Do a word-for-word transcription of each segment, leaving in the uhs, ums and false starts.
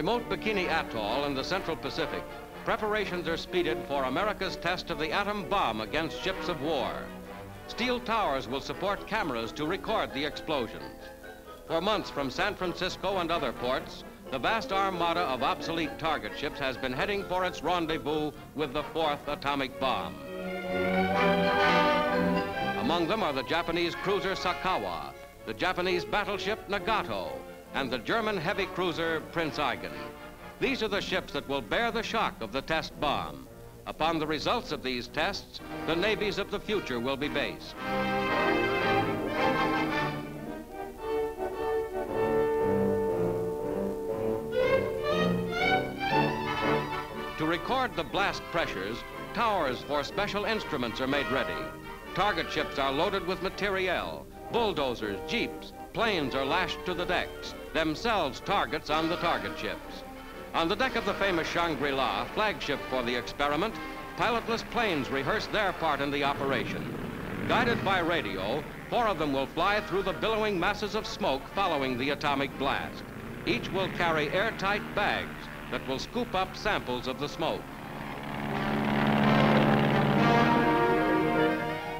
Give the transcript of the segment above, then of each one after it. remote Bikini Atoll in the Central Pacific, preparations are speeded for America's test of the atom bomb against ships of war. Steel towers will support cameras to record the explosions. For months from San Francisco and other ports, the vast armada of obsolete target ships has been heading for its rendezvous with the fourth atomic bomb. Among them are the Japanese cruiser Sakawa, the Japanese battleship Nagato, and the German heavy cruiser Prinz Eugen. These are the ships that will bear the shock of the test bomb. Upon the results of these tests, the navies of the future will be based. To record the blast pressures, towers for special instruments are made ready. Target ships are loaded with materiel. Bulldozers, jeeps, planes are lashed to the decks, themselves targets on the target ships. On the deck of the famous Shangri-La, flagship for the experiment, pilotless planes rehearse their part in the operation. Guided by radio, four of them will fly through the billowing masses of smoke following the atomic blast. Each will carry airtight bags that will scoop up samples of the smoke.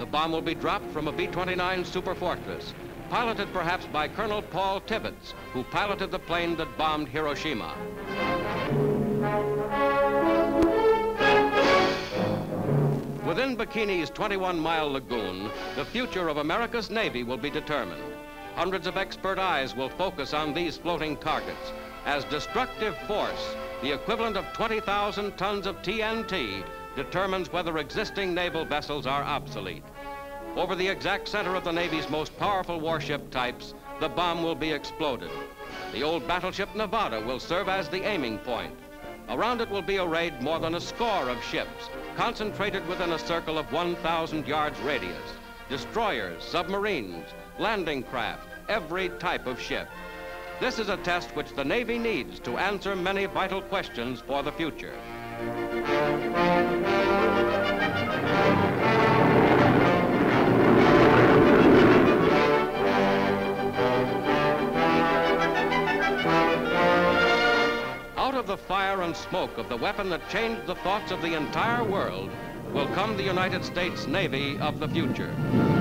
The bomb will be dropped from a B twenty-nine Superfortress, piloted perhaps by Colonel Paul Tibbetts, who piloted the plane that bombed Hiroshima. Within Bikini's twenty-one mile lagoon, the future of America's Navy will be determined. Hundreds of expert eyes will focus on these floating targets. As destructive force, the equivalent of twenty thousand tons of T N T, determines whether existing naval vessels are obsolete. Over the exact center of the Navy's most powerful warship types, the bomb will be exploded. The old battleship Nevada will serve as the aiming point. Around it will be arrayed more than a score of ships, concentrated within a circle of one thousand yards radius. Destroyers, submarines, landing craft, every type of ship. This is a test which the Navy needs to answer many vital questions for the future. Out of the fire and smoke of the weapon that changed the thoughts of the entire world will come the United States Navy of the future.